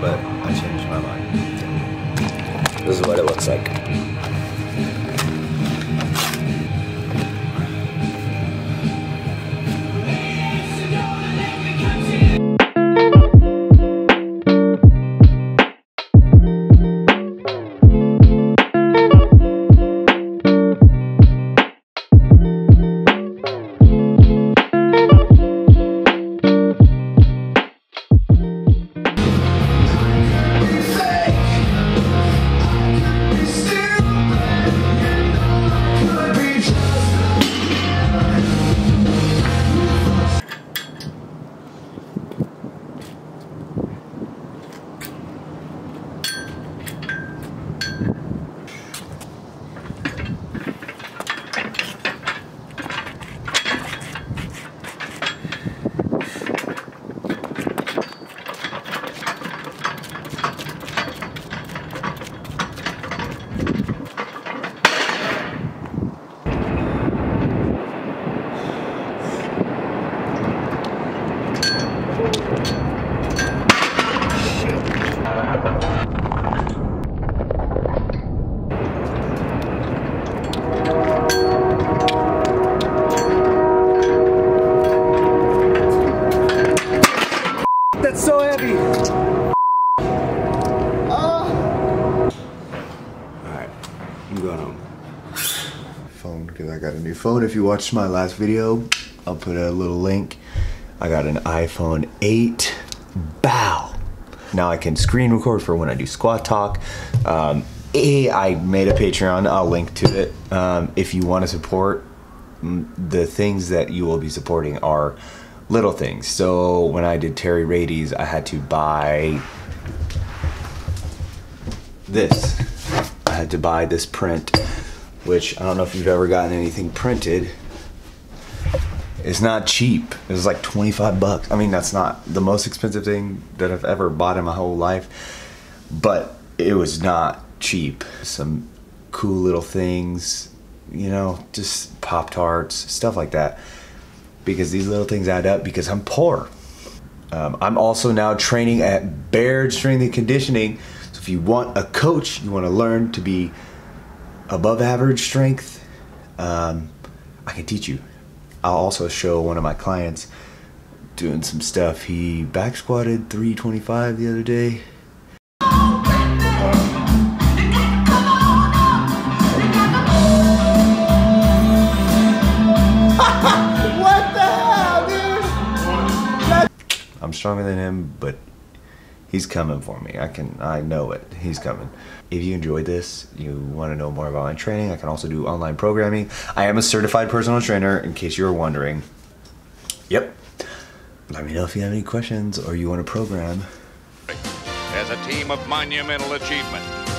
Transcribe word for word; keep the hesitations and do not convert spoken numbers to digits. but I changed my mind. This is what it looks like. Phone. If you watched my last video, I'll put a little link. I got an iPhone eight. Bow! Now I can screen record for when I do Squat Talk. Um, I made a Patreon. I'll link to it. Um, if you want to support, the things that you will be supporting are little things. So when I did Terry Rady's, I had to buy this. I had to buy this print, which I don't know if you've ever gotten anything printed. It's not cheap. It was like twenty-five bucks. I mean, that's not the most expensive thing that I've ever bought in my whole life, but it was not cheap. Some cool little things, you know, just Pop-Tarts, stuff like that, because these little things add up because I'm poor. Um, I'm also now training at Baird Strength and Conditioning. So if you want a coach, you want to learn to be above average strength, um, I can teach you. I'll also show one of my clients doing some stuff. He back squatted three twenty-five the other day. What the hell, dude? I'm stronger than him, but he's coming for me. I can, I know it. He's coming. If you enjoyed this, you want to know more about my training, I can also do online programming. I am a certified personal trainer, in case you were wondering. Yep. Let me know if you have any questions or you want to program. As a team of monumental achievement.